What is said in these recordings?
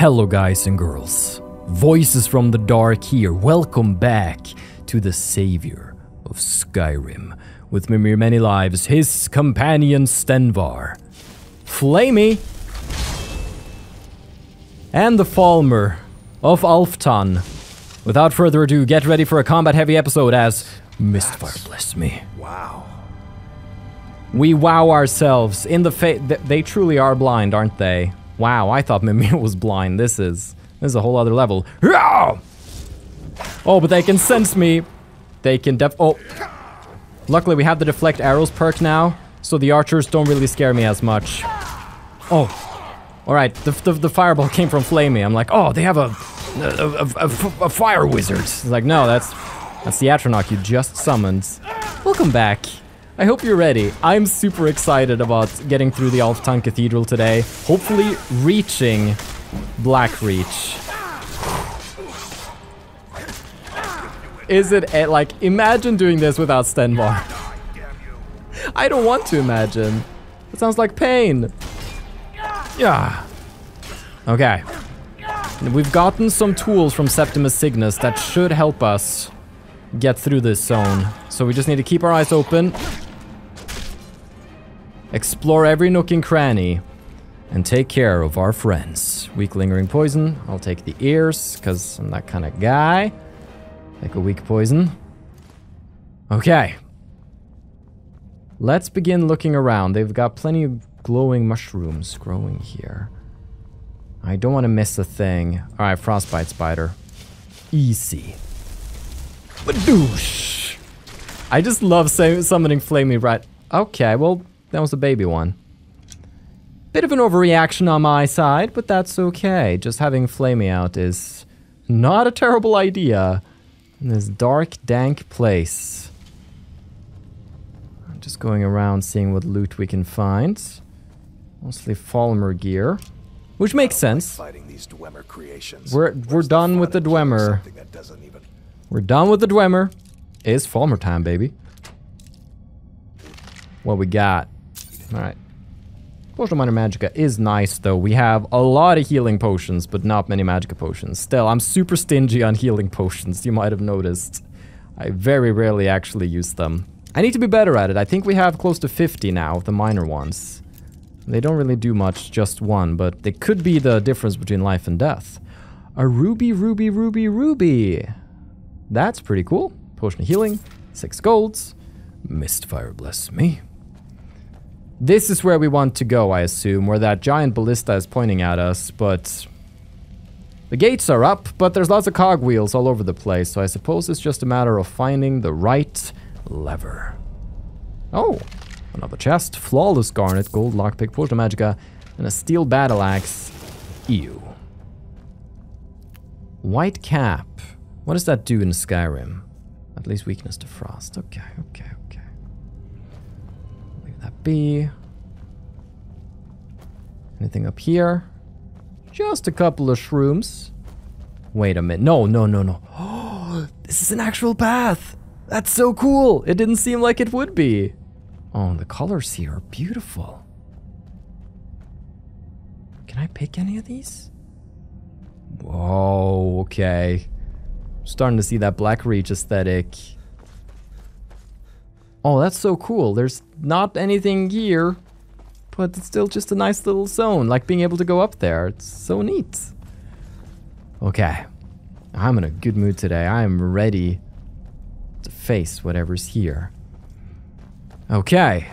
Hello guys and girls, voices from the dark here, welcome back to the Savior of Skyrim, with Mimir Many Lives, his companion Stenvar, Flamey, and the Falmer of Alftand. Without further ado, get ready for a combat-heavy episode as Mistfire, bless me. Wow. We wow ourselves in the face. They truly are blind, aren't they? Wow, I thought Mimir was blind. This is a whole other level. Oh, but they can sense me. They can oh. Luckily, we have the deflect arrows perk now, so the archers don't really scare me as much. Oh, all right. The fireball came from Flamey. I'm like, oh, they have a fire wizard. It's like, no, that's the Atronach you just summoned. Welcome back. I hope you're ready. I'm super excited about getting through the Alftand Cathedral today. Hopefully reaching Blackreach. Is it, like, imagine doing this without Stenvar. I don't want to imagine. It sounds like pain. Yeah. Okay. We've gotten some tools from Septimus Signus that should help us get through this zone. So we just need to keep our eyes open. Explore every nook and cranny and take care of our friends. Weak lingering poison. I'll take the ears because I'm that kind of guy. Take a weak poison. Okay. Let's begin looking around. They've got plenty of glowing mushrooms growing here. I don't want to miss a thing. All right, frostbite spider. Easy. Badoosh. I just love summoning Flamey right. Okay, well, that was the baby one. Bit of an overreaction on my side, but that's okay. Just having Flamey out is not a terrible idea. In this dark, dank place. I'm just going around seeing what loot we can find. Mostly Falmer gear. Which makes sense. Fighting these Dwemer creations. We're done with the Dwemer. We're done with the Dwemer. It's Falmer time, baby. What we got? Alright. Potion Minor Magicka is nice, though. We have a lot of healing potions, but not many Magicka potions. Still, I'm super stingy on healing potions, you might have noticed. I very rarely actually use them. I need to be better at it. I think we have close to 50 now of the minor ones. They don't really do much, just one, but they could be the difference between life and death. A ruby! That's pretty cool. Potion of healing, 6 golds. Mistfire, bless me. This is where we want to go, I assume, where that giant ballista is pointing at us, but the gates are up, but there's lots of cogwheels all over the place, so I suppose it's just a matter of finding the right lever. Oh, another chest. Flawless garnet, gold lockpick, potion magicka, and a steel battle axe. Ew. White cap. What does that do in Skyrim? At least weakness to frost. Okay, okay, okay. Leave that be. Anything up here? Just a couple of shrooms. Wait a minute. No, no, no, no. Oh, this is an actual path. That's so cool. It didn't seem like it would be. Oh, the colors here are beautiful. Can I pick any of these? Whoa, okay. Starting to see that Blackreach aesthetic. Oh, that's so cool. There's not anything here, but it's still just a nice little zone. Like being able to go up there. It's so neat. Okay. I'm in a good mood today. I am ready to face whatever's here. Okay.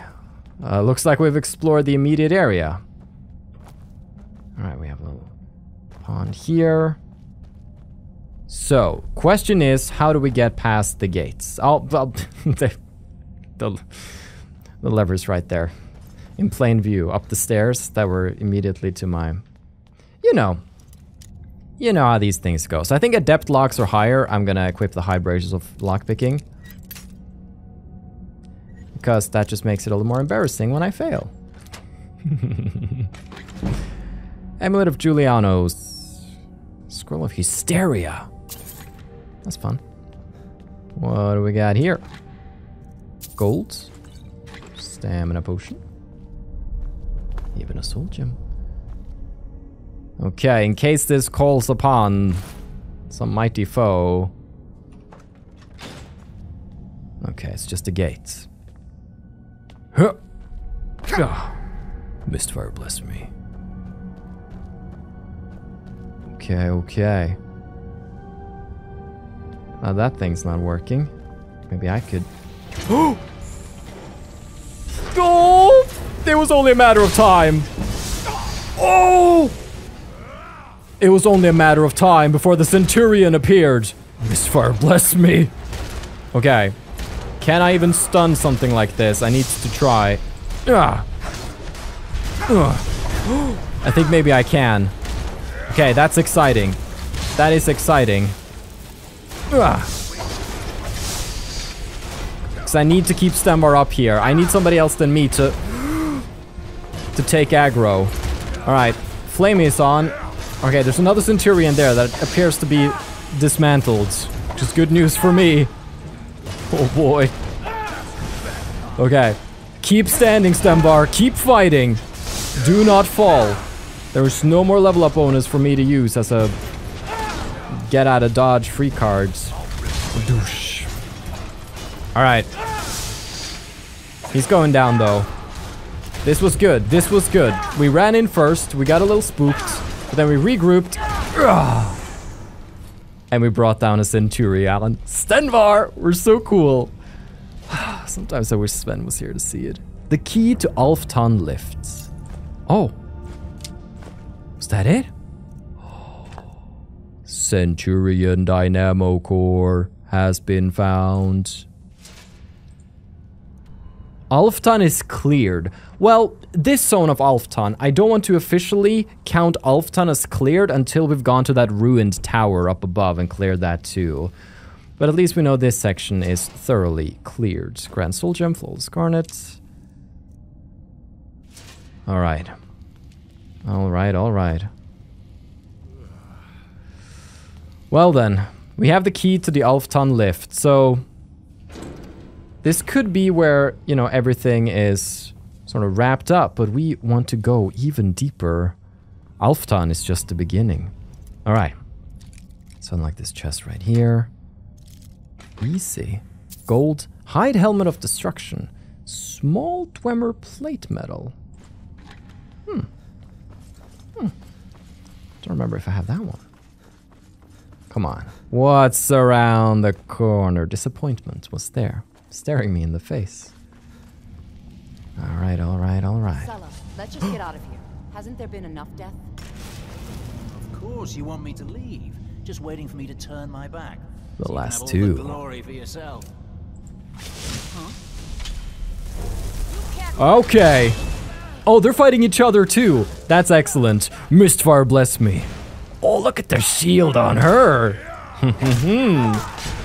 Looks like we've explored the immediate area. Alright, we have a little pond here. So, question is, how do we get past the gates? The lever's right there. In plain view, up the stairs that were immediately to my... You know how these things go. So I think adept locks are higher. I'm gonna equip the high braces of lockpicking. Because that just makes it a little more embarrassing when I fail. Amulet of Juliano's. Scroll of Hysteria. That's fun. What do we got here? Gold. Stamina potion. Even a soul gem. Okay, in case this calls upon some mighty foe. Okay, it's just a gate. Huh. Mistfire, bless me. Okay, okay. Now that thing's not working. Maybe I could... Oh! It was only a matter of time. Oh! It was only a matter of time before the Centurion appeared. Mistfire, bless me. Okay. Can I even stun something like this? I need to try. I think maybe I can. Okay, that's exciting. That is exciting. Because I need to keep Stenvar up here. I need somebody else than me to take aggro. Alright, Flamey is on. Okay, there's another Centurion there that appears to be dismantled. Which is good news for me. Oh boy. Okay. Keep standing, Stenvar. Keep fighting. Do not fall. There's no more level up bonus for me to use as a get out of dodge free cards. Alright. He's going down though. This was good. This was good. We ran in first. We got a little spooked. But then we regrouped. And we brought down a Centurion. Stenvar! We're so cool. Sometimes I wish Sven was here to see it. The key to Alftand lifts. Oh. Is that it? Centurion Dynamo Core has been found. Alftand is cleared. Well, this zone of Alftand, I don't want to officially count Alftand as cleared until we've gone to that ruined tower up above and cleared that too. But at least we know this section is thoroughly cleared. Grand Soul Gem, Flawless Scarlet. Alright. Alright, alright. Well then, we have the key to the Alftand lift, so... This could be where, you know, everything is sort of wrapped up, but we want to go even deeper. Alftand is just the beginning. Alright. So unlike this chest right here. Easy. Gold. Hide Helmet of Destruction. Small Dwemer Plate Metal. Don't remember if I have that one. Come on. What's around the corner? Disappointment was there. Staring me in the face. Alright, alright, alright. Sella, let's just get out of here. Hasn't there been enough death? Of course you want me to leave. Just waiting for me to turn my back. The so last you can have all two. The glory for yourself. Huh? Okay. Oh, they're fighting each other too. That's excellent. Mistfire, bless me. Oh, look at the shield on her.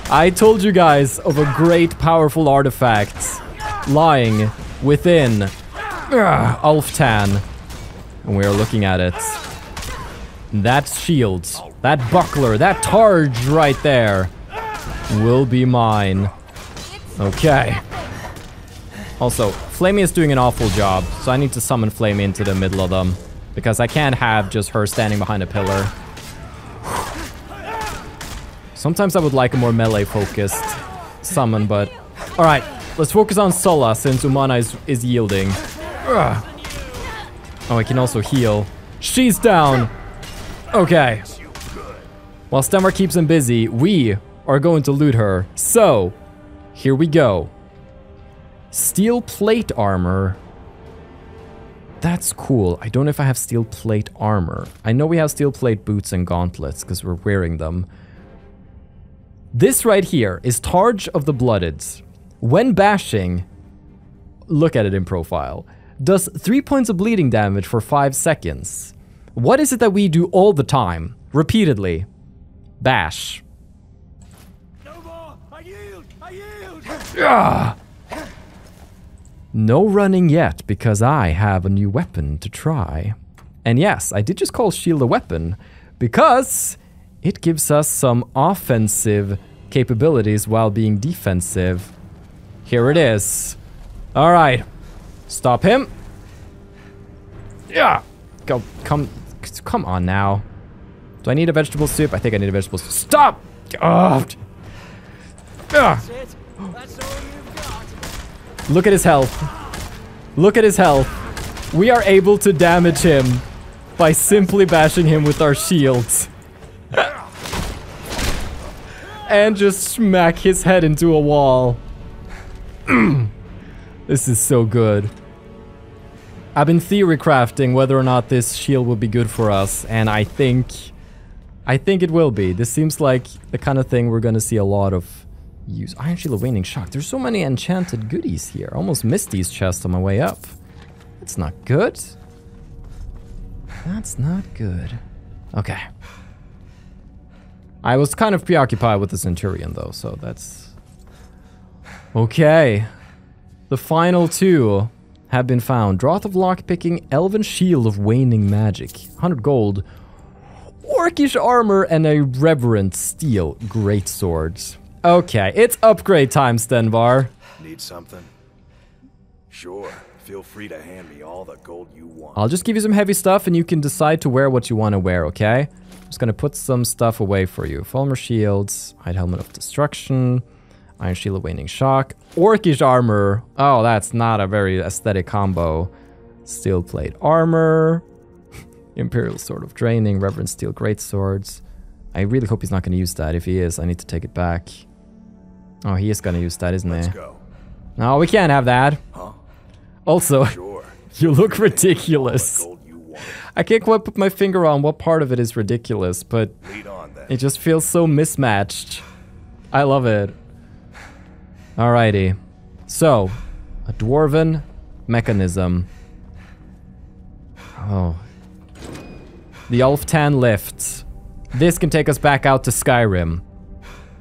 I told you guys of a great powerful artifact lying within Alftand. And we are looking at it. That shield, that buckler, that targe right there will be mine. Okay. Also, Flamey is doing an awful job, so I need to summon Flamey into the middle of them. Because I can't have just her standing behind a pillar. Sometimes I would like a more melee-focused summon, but... Alright, let's focus on Sulla, since Umana is yielding. Ugh. Oh, I can also heal. She's down! Okay. While Stenvar keeps him busy, we are going to loot her. So, here we go. Steel plate armor. That's cool. I don't know if I have steel plate armor. I know we have steel plate boots and gauntlets, because we're wearing them. This right here is Targe of the Blooded. When bashing, look at it in profile, does 3 points of bleeding damage for 5 seconds. What is it that we do all the time, repeatedly? Bash. No more! I yield! I yield! No running yet, because I have a new weapon to try. And yes, I did just call shield a weapon, because... it gives us some offensive capabilities while being defensive. Here it is. All right. Stop him. Yeah. Go. Come. Come on now. Do I need a vegetable soup? I think I need a vegetable soup. Stop! Oh. That's it. That's all you've got. Look at his health. Look at his health. We are able to damage him by simply bashing him with our shields. And just smack his head into a wall. This is so good. I've been theory crafting whether or not this shield will be good for us, and I think it will be. This seems like the kind of thing we're gonna see a lot of use. Iron Shield of Waning Shock. There's so many enchanted goodies here. I almost missed these chests on my way up. That's not good. That's not good. Okay. I was kind of preoccupied with the Centurion though, so that's... Okay. The final two have been found. Droth of Lockpicking, Elven Shield of Waning Magic, 100 gold, Orcish Armor, and a Reverent Steel Greatsword. Okay, it's upgrade time, Stenvar. Need something? Sure, feel free to hand me all the gold you want. I'll just give you some heavy stuff and you can decide to wear what you want to wear, okay? I'm just gonna put some stuff away for you. Falmer Shields, Hide Helmet of Destruction, Iron Shield of Waning Shock, Orcish Armor. Oh, that's not a very aesthetic combo. Steel Plate Armor, Imperial Sword of Draining, Reverend Steel Greatswords. I really hope he's not going to use that. If he is, I need to take it back. Oh, he is going to use that, isn't he? No, we can't have that. Huh? Also, sure. You look ridiculous. I can't quite put my finger on what part of it is ridiculous, but it just feels so mismatched. I love it. Alrighty, so a dwarven mechanism. Oh, the Alftand lift. This can take us back out to Skyrim.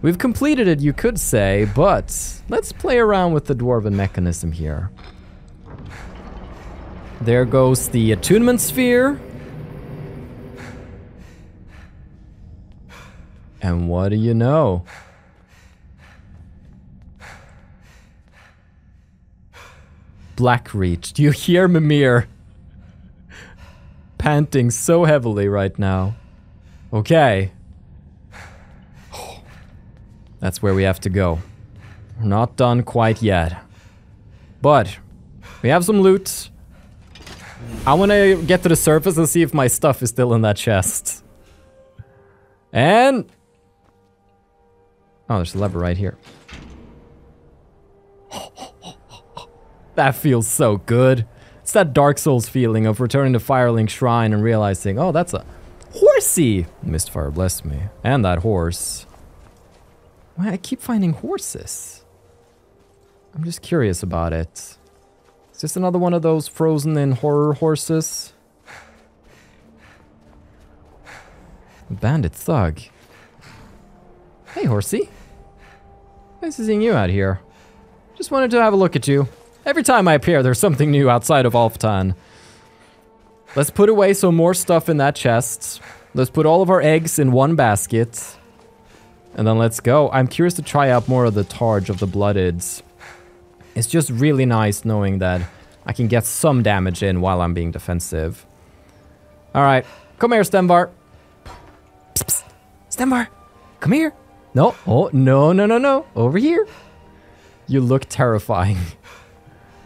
We've completed it, you could say, but let's play around with the dwarven mechanism here. There goes the attunement sphere. And what do you know? Blackreach. Do you hear Mimir? Panting so heavily right now. Okay. Oh, that's where we have to go. We're not done quite yet. But we have some loot. I want to get to the surface and see if my stuff is still in that chest. And... oh, there's a lever right here. That feels so good. It's that Dark Souls feeling of returning to Firelink Shrine and realizing, oh, that's a horsey. Mistfire, bless me. And that horse. Why, I keep finding horses. I'm just curious about it. Is this another one of those frozen in horror horses? Bandit thug. Hey, horsey. Nice seeing you out here. Just wanted to have a look at you. Every time I appear, there's something new outside of Alftan. Let's put away some more stuff in that chest. Let's put all of our eggs in one basket. And then let's go. I'm curious to try out more of the Targe of the Blooded. It's just really nice knowing that I can get some damage in while I'm being defensive. Alright. Come here, Stenvar. Psst, psst. Stenvar, come here. No. Oh, no, no, no, no. Over here. You look terrifying.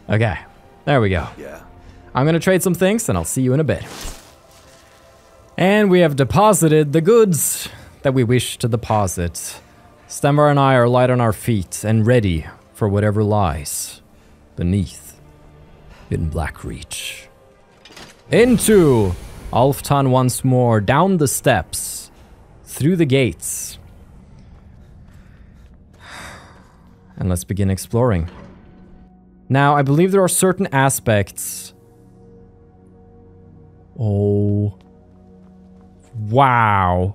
Okay, there we go. Yeah. I'm gonna trade some things and I'll see you in a bit. And we have deposited the goods that we wish to deposit. Stenvar and I are light on our feet and ready for whatever lies beneath in Blackreach. Into Alftan once more, down the steps, through the gates. And let's begin exploring. Now, I believe there are certain aspects. Oh. Wow.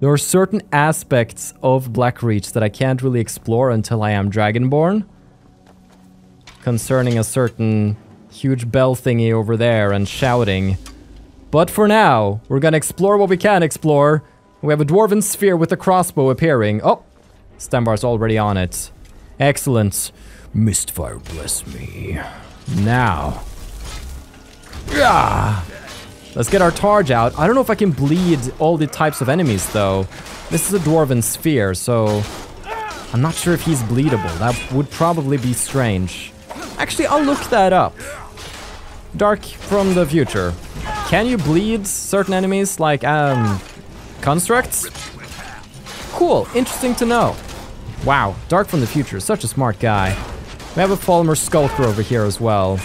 There are certain aspects of Blackreach that I can't really explore until I am Dragonborn. Concerning a certain huge bell thingy over there and shouting. But for now, we're gonna explore what we can explore. We have a Dwarven Sphere with a crossbow appearing. Oh! Stenvar's already on it. Excellent. Mistfire, bless me. Now. Ah, Let's get our Targe out. I don't know if I can bleed all the types of enemies, though. This is a Dwarven Sphere, so I'm not sure if he's bleedable. That would probably be strange. Actually, I'll look that up. Dark from the future. Can you bleed certain enemies, like, constructs? Cool, interesting to know. Wow, Dark from the future, such a smart guy. We have a Falmer Skulker over here as well.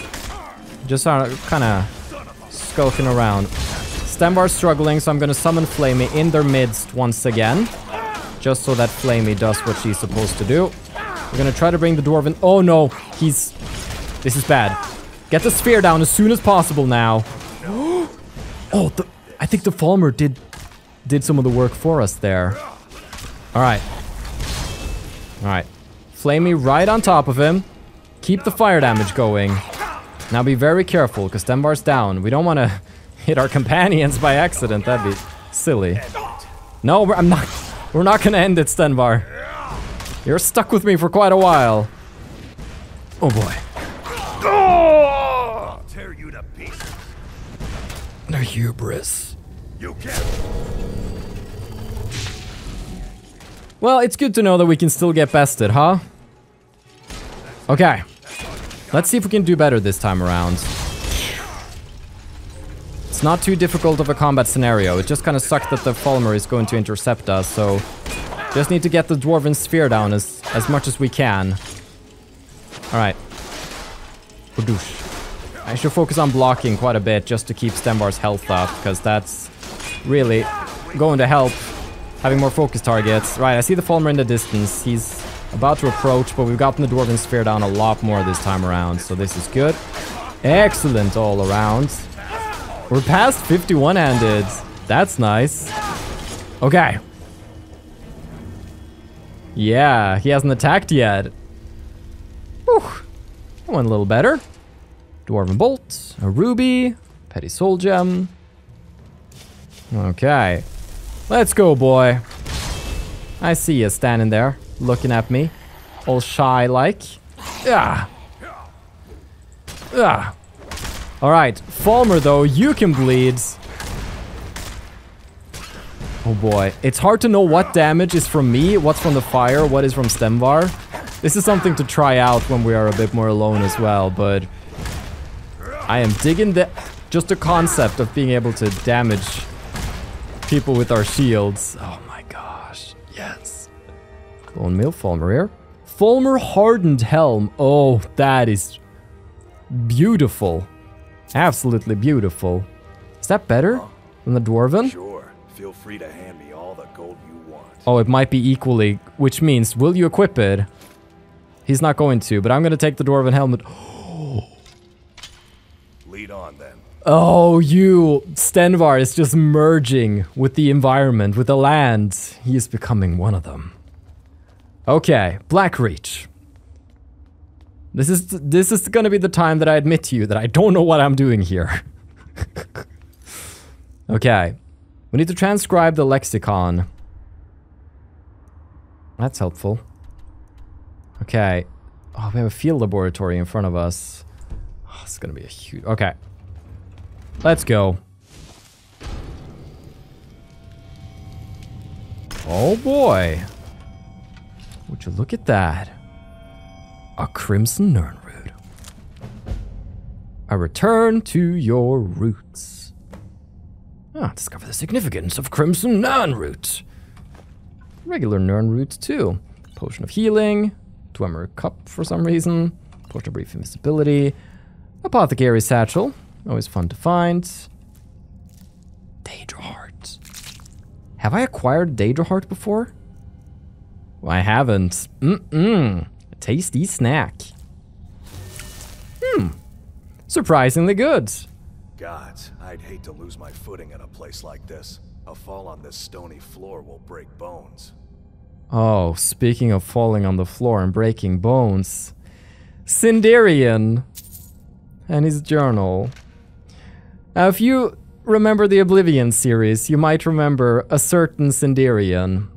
Just kind of skulking around. Stenvar's struggling, so I'm gonna summon Flamey in their midst once again. Just so that Flamey does what she's supposed to do. We're gonna try to bring the Dwarven... Oh no, he's... This is bad. Get the sphere down as soon as possible now. Oh, I think the Falmer did some of the work for us there. Alright. Alright. Flamey right on top of him. Keep the fire damage going. Now be very careful, because Stenvar's down. We don't want to hit our companions by accident. That'd be silly. No, we're not going to end it, Stenvar. You're stuck with me for quite a while. Oh, boy. Oh! I'll tear you to pieces. No hubris. You can't. Well, it's good to know that we can still get bested, huh? Okay. Let's see if we can do better this time around. It's not too difficult of a combat scenario. It just kind of sucked that the Falmer is going to intercept us, so... Just need to get the Dwarven Sphere down as much as we can. Alright. I should focus on blocking quite a bit just to keep Stenvar's health up, because that's really going to help having more focus targets. Right, I see the Falmer in the distance. He's... about to approach, but we've gotten the Dwarven Sphere down a lot more this time around, so this is good. Excellent all around. We're past 51-handed. That's nice. Okay. Yeah, he hasn't attacked yet. Whew. That went a little better. Dwarven Bolt, a Ruby, Petty Soul Gem. Okay. Let's go, boy. I see you standing there. Looking at me, all shy-like. Ah. Ah. All right, Falmer though, you can bleed. Oh boy, it's hard to know what damage is from me, what's from the fire, what is from Stenvar. This is something to try out when we are a bit more alone as well, but... I am digging just the concept of being able to damage people with our shields. Oh my gosh, yes. Lone Mill Falmer here. Falmer Hardened Helm. Oh, that is beautiful. Absolutely beautiful. Is that better than the Dwarven? Sure. Feel free to hand me all the gold you want. Oh, it might be equally, which means, will you equip it? He's not going to, but I'm going to take the Dwarven Helmet. Lead on then. Oh, you. Stenvar is just merging with the environment, with the land. He is becoming one of them. Okay, Blackreach. This is gonna be the time that I admit to you that I don't know what I'm doing here. Okay. We need to transcribe the lexicon. That's helpful. Okay. Oh, we have a field laboratory in front of us. Oh, it's gonna be a huge... Okay. Let's go. Oh boy. Would you look at that? A Crimson Nirnroot. A return to your roots. Ah, discover the significance of Crimson Nirnroot. Regular Nirnroot too. Potion of Healing. Dwemer Cup for some reason. Potion of Brief Invisibility. Apothecary Satchel. Always fun to find. Daedra Heart. Have I acquired Daedra Heart before? I haven't. A tasty snack. Surprisingly good. Gods, I'd hate to lose my footing in a place like this. A fall on this stony floor will break bones. Oh, speaking of falling on the floor and breaking bones. Sinderion. And his journal. Now, if you remember the Oblivion series, you might remember a certain Sinderion.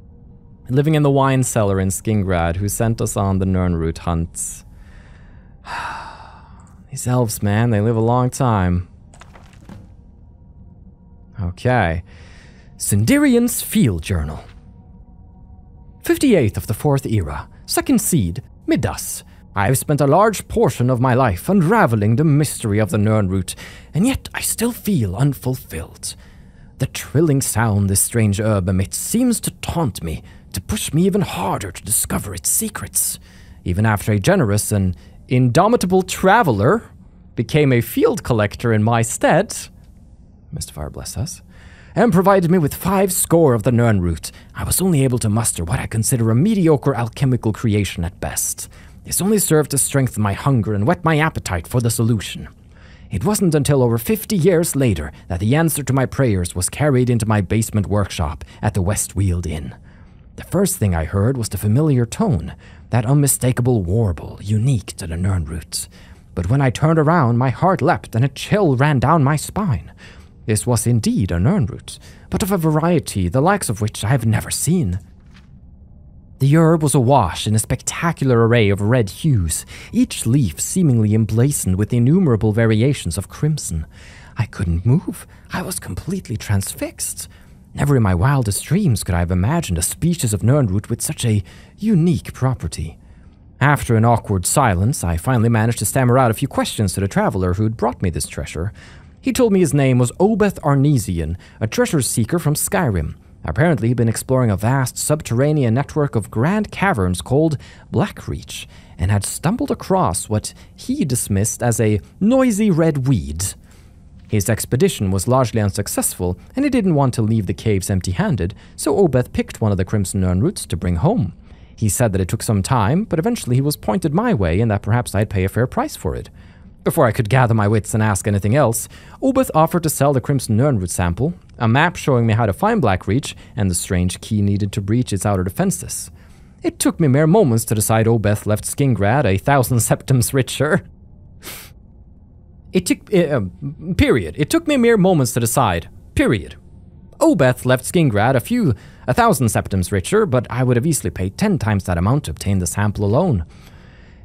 Living in the wine cellar in Skingrad, who sent us on the Nirnroot hunts. These elves, man, they live a long time. Okay. Sinderion's Field Journal. 58th of the Fourth Era, Second Seed, Midas. I have spent a large portion of my life unraveling the mystery of the Nirnroot, and yet I still feel unfulfilled. The trilling sound this strange herb emits seems to taunt me, to push me even harder to discover its secrets. Even after a generous and indomitable traveler became a field collector in my stead, Mistfire bless us, and provided me with 5 score of the Nirnroot, I was only able to muster what I consider a mediocre alchemical creation at best. This only served to strengthen my hunger and whet my appetite for the solution. It wasn't until over 50 years later that the answer to my prayers was carried into my basement workshop at the West Weald Inn. The first thing I heard was the familiar tone, that unmistakable warble unique to the Nirnroot. But when I turned around, my heart leapt and a chill ran down my spine. This was indeed a Nirnroot, but of a variety the likes of which I have never seen. The herb was awash in a spectacular array of red hues, each leaf seemingly emblazoned with innumerable variations of crimson. I couldn't move. I was completely transfixed. Never in my wildest dreams could I have imagined a species of Nirnroot with such a unique property. After an awkward silence, I finally managed to stammer out a few questions to the traveler who'd brought me this treasure. He told me his name was Obeth Arnesian, a treasure seeker from Skyrim. Apparently he'd been exploring a vast subterranean network of grand caverns called Blackreach, and had stumbled across what he dismissed as a noisy red weed. His expedition was largely unsuccessful, and he didn't want to leave the caves empty-handed, so Obeth picked one of the Crimson Nirnroots to bring home. He said that it took some time, but eventually he was pointed my way and that perhaps I'd pay a fair price for it. Before I could gather my wits and ask anything else, Obeth offered to sell the Crimson Nirnroot sample, a map showing me how to find Blackreach, and the strange key needed to breach its outer defenses. It took me mere moments to decide Obeth left Skingrad 1,000 septims richer. It took me mere moments to decide. Period. Obeth left Skingrad 1,000 septims richer, but I would have easily paid 10 times that amount to obtain the sample alone.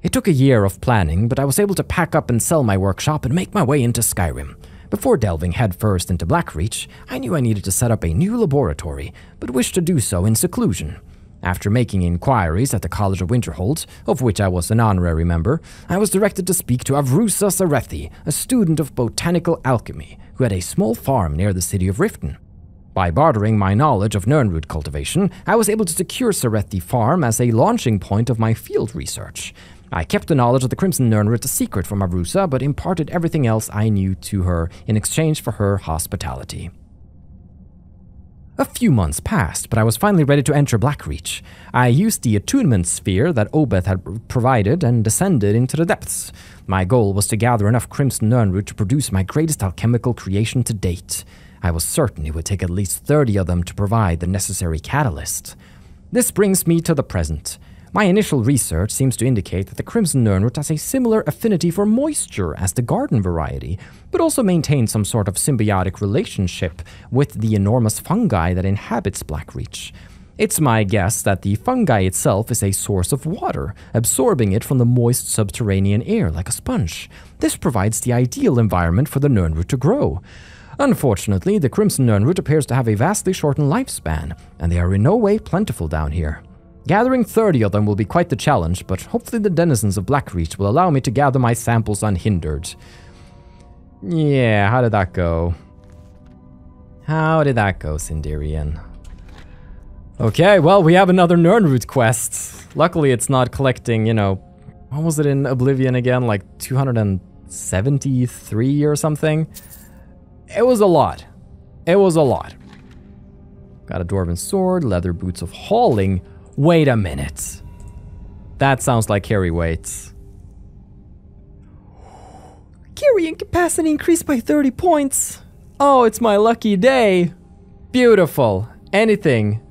It took a year of planning, but I was able to pack up and sell my workshop and make my way into Skyrim. Before delving headfirst into Blackreach, I knew I needed to set up a new laboratory, but wished to do so in seclusion. After making inquiries at the College of Winterhold, of which I was an honorary member, I was directed to speak to Avrusa Sarethi, a student of botanical alchemy, who had a small farm near the city of Riften. By bartering my knowledge of Nirnroot cultivation, I was able to secure Sarethi Farm as a launching point of my field research. I kept the knowledge of the Crimson Nirnroot a secret from Avrusa, but imparted everything else I knew to her in exchange for her hospitality. A few months passed, but I was finally ready to enter Blackreach. I used the attunement sphere that Obeth had provided and descended into the depths. My goal was to gather enough Crimson Nirnroot to produce my greatest alchemical creation to date. I was certain it would take at least 30 of them to provide the necessary catalyst. This brings me to the present. My initial research seems to indicate that the Crimson Nirnroot has a similar affinity for moisture as the garden variety, but also maintains some sort of symbiotic relationship with the enormous fungi that inhabits Blackreach. It's my guess that the fungi itself is a source of water, absorbing it from the moist subterranean air like a sponge. This provides the ideal environment for the Nirnroot to grow. Unfortunately, the Crimson Nirnroot appears to have a vastly shortened lifespan, and they are in no way plentiful down here. Gathering 30 of them will be quite the challenge, but hopefully the denizens of Blackreach will allow me to gather my samples unhindered. Yeah, how did that go? How did that go, Sinderion? Okay, well, we have another Nirnroot quest. Luckily, it's not collecting, you know... What was it in Oblivion again? Like 273 or something? It was a lot. It was a lot. Got a Dwarven sword, leather boots of hauling... Wait a minute. That sounds like carry weights. Carrying capacity increased by 30 points. Oh, it's my lucky day. Beautiful. Anything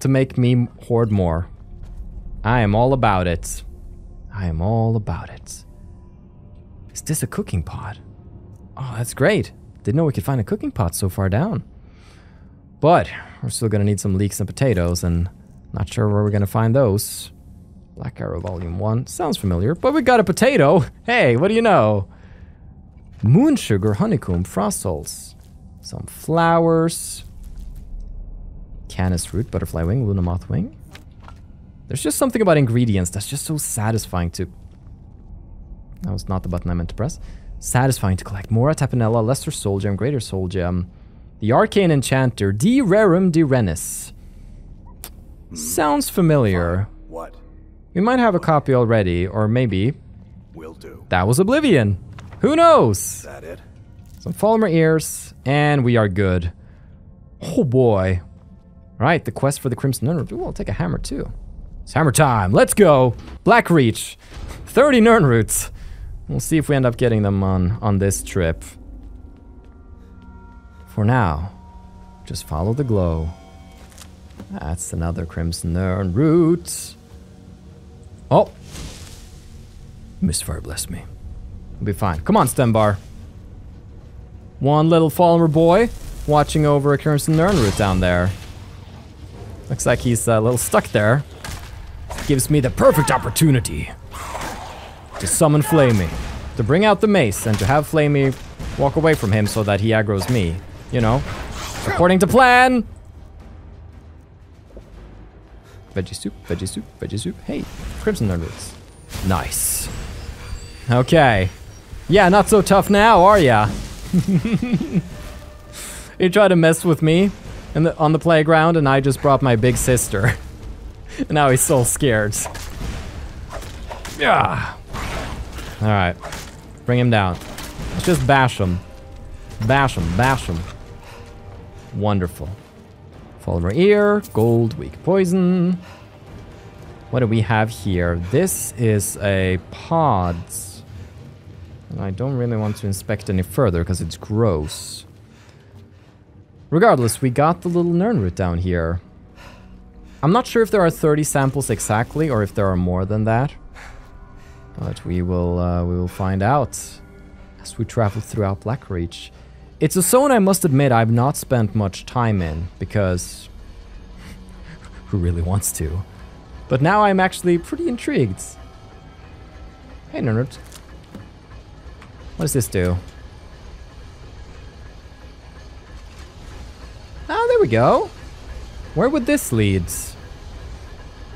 to make me hoard more. I am all about it. I am all about it. Is this a cooking pot? Oh, that's great. Didn't know we could find a cooking pot so far down. But we're still gonna need some leeks and potatoes and... Not sure where we're gonna find those. Black Arrow Volume 1. Sounds familiar, but we got a potato! Hey, what do you know? Moon sugar, honeycomb, frost salts. Some flowers. Canis root, butterfly wing, luna moth wing. There's just something about ingredients that's just so satisfying to... That was not the button I meant to press. Satisfying to collect. Mora, Tapenella, Lesser Soul Gem, Greater Soul Gem. The Arcane Enchanter, De Rerum De Renis. Sounds familiar. What? We might have a copy already, or maybe... Will do. That was Oblivion. Who knows? That it? Some Falmer ears, and we are good. Oh boy. Alright, the quest for the Crimson Nirnroot. Ooh, I'll take a hammer too. It's hammer time. Let's go. Blackreach. 30 Nirnroots. We'll see if we end up getting them on this trip. For now, just follow the glow. That's another Crimson Nirnroot. Oh. Mistfire, bless me. We'll be fine. Come on, Stenvar. One little Falmer boy watching over a Crimson Nirnroot down there. Looks like he's a little stuck there. Gives me the perfect opportunity to summon Flamey, to bring out the mace, and to have Flamey walk away from him so that he aggros me. You know, according to plan. Veggie soup, veggie soup, veggie soup. Hey, Crimson Nirnroots. Nice. Okay. Yeah, not so tough now, are ya? You try to mess with me on the playground, and I just brought my big sister. And now he's so scared. Yeah. All right, bring him down. Let's just bash him. Bash him, bash him. Wonderful. Falmer ear, gold, weak poison. What do we have here? This is a pods. And I don't really want to inspect any further because it's gross. Regardless, we got the little Nirnroot down here. I'm not sure if there are 30 samples exactly, or if there are more than that. But we will find out as we travel throughout Blackreach. It's a zone I must admit I've not spent much time in, because who really wants to? But now I'm actually pretty intrigued. Hey, Nirnroot. What does this do? Ah, there we go. Where would this lead?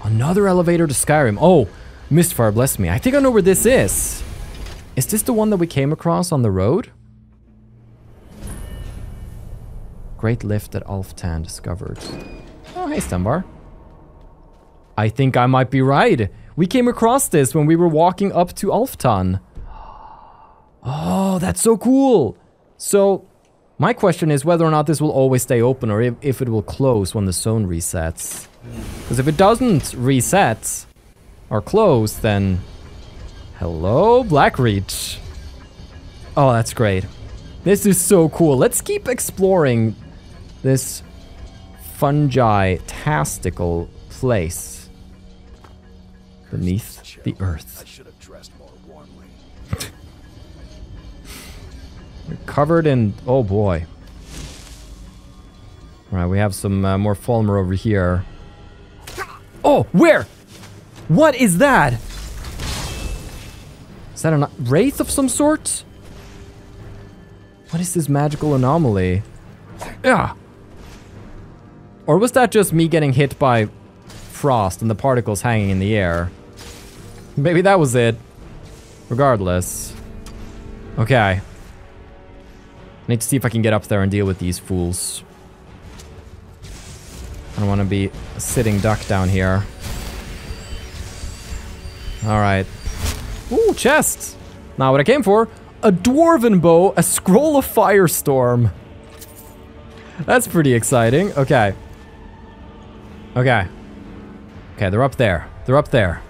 Another elevator to Skyrim. Oh, Mistfire, bless me. I think I know where this is. Is this the one that we came across on the road? Great lift at Alftand discovered. Oh, hey, Stenvar. I think I might be right. We came across this when we were walking up to Alftand. Oh, that's so cool. So... my question is whether or not this will always stay open, or if it will close when the zone resets. Because if it doesn't reset or close, then... hello, Blackreach. Oh, that's great. This is so cool. Let's keep exploring this fungi-tastical place beneath the earth. I should have dressed more warmly. You're covered in... oh boy. Alright, we have some more Falmer over here. Oh, where? What is that? Is that a wraith of some sort? What is this magical anomaly? Yeah. Or was that just me getting hit by frost and the particles hanging in the air? Maybe that was it. Regardless. Okay. I need to see if I can get up there and deal with these fools. I don't want to be a sitting duck down here. Alright. Ooh, chest! Not what I came for. A Dwarven Bow, a Scroll of Firestorm. That's pretty exciting. Okay. Okay. Okay, they're up there. They're up there.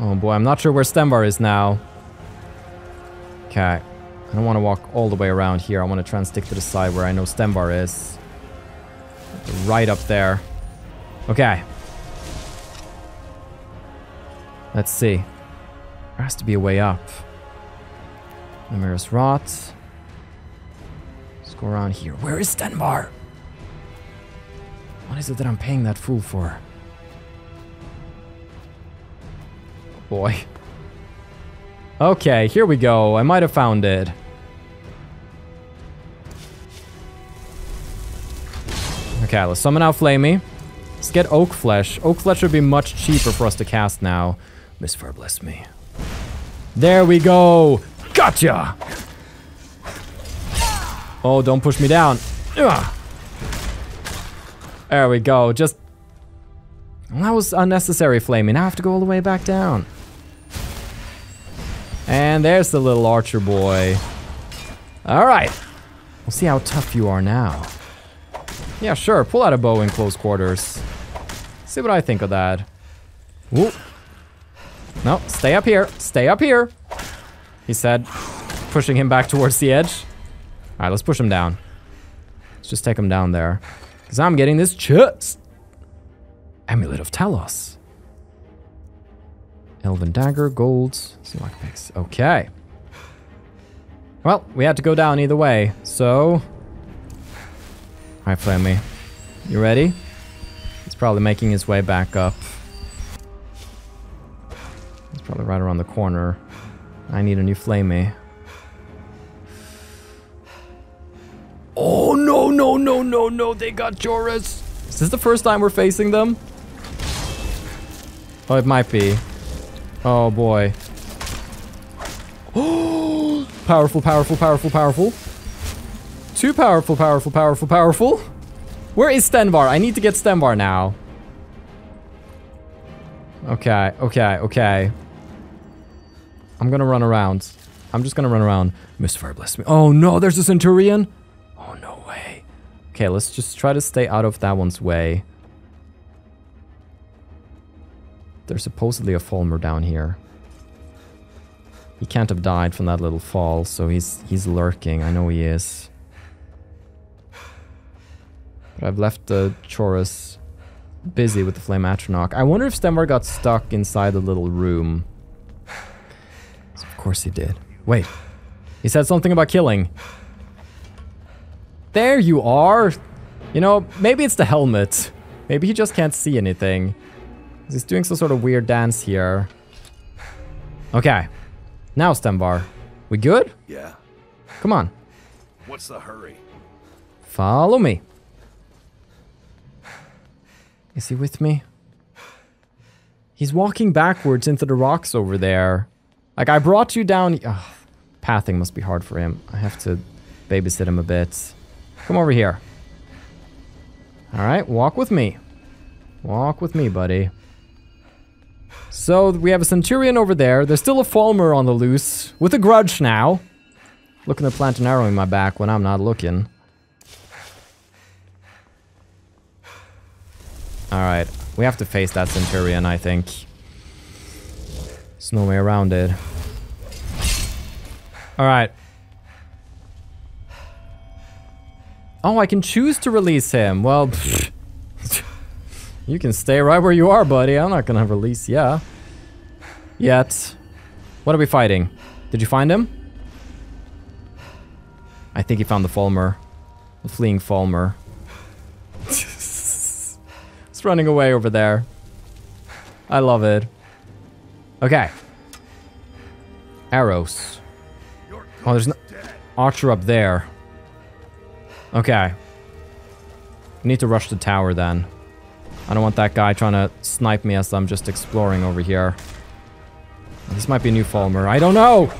Oh boy, I'm not sure where Stenvar is now. Okay. I don't want to walk all the way around here. I want to try and stick to the side where I know Stenvar is. Right up there. Okay. Let's see. There has to be a way up. Numerous rot. Let's go around here. Where is Stenvar? What is it that I'm paying that fool for? Oh boy. Okay, here we go. I might have found it. Okay, let's summon out Flamey. Let's get Oak Flesh. Oak Flesh would be much cheaper for us to cast now. Mistfire, bless me. There we go! Gotcha! Oh, don't push me down. Ugh. There we go. Just... that was unnecessary, Flamey. Now I have to go all the way back down. And there's the little archer boy. Alright. We'll see how tough you are now. Yeah, sure. Pull out a bow in close quarters. See what I think of that. Whoop. No, stay up here. Stay up here, he said, pushing him back towards the edge. All right, let's push him down. Let's just take him down there. Because I'm getting this chest. Amulet of Talos. Elven dagger, gold, some lockpicks. Okay. Well, we had to go down either way, so... Alright, Flamey. You ready? He's probably making his way back up. He's probably right around the corner. I need a new Flamey. Oh, no, no, no, no, no. They got Chaurus. Is this the first time we're facing them? Oh, it might be. Oh, boy. Oh, powerful, powerful, powerful, powerful. Too powerful, powerful, powerful, powerful. Where is Stenvar? I need to get Stenvar now. Okay, okay, okay. I'm gonna run around. I'm just gonna run around. Mistfire, bless me. Oh no, there's a Centurion. Oh, no way. Okay, let's just try to stay out of that one's way. There's supposedly a Falmer down here. He can't have died from that little fall, so he's lurking. I know he is. I've left the Chaurus busy with the Flame Atronach. I wonder if Stenvar got stuck inside the little room. So of course he did. Wait. He said something about killing. There you are! You know, maybe it's the helmet. Maybe he just can't see anything. He's doing some sort of weird dance here. Okay. Now, Stenvar. We good? Yeah. Come on. What's the hurry? Follow me. Is he with me? He's walking backwards into the rocks over there. Like, I brought you down... Oh, pathing must be hard for him. I have to babysit him a bit. Come over here. Alright, walk with me. Walk with me, buddy. So, we have a Centurion over there. There's still a Falmer on the loose. With a grudge now. Looking to plant an arrow in my back when I'm not looking. Alright, we have to face that Centurion, I think. There's no way around it. Alright. Oh, I can choose to release him. Well, you can stay right where you are, buddy. I'm not gonna release ya. Yet. What are we fighting? Did you find him? I think he found the Falmer. The fleeing Falmer. Running away over there. I love it. Okay. Arrows. Oh, there's an archer up there. Okay. We need to rush the tower then. I don't want that guy trying to snipe me as I'm just exploring over here. This might be a new Falmer. I don't know!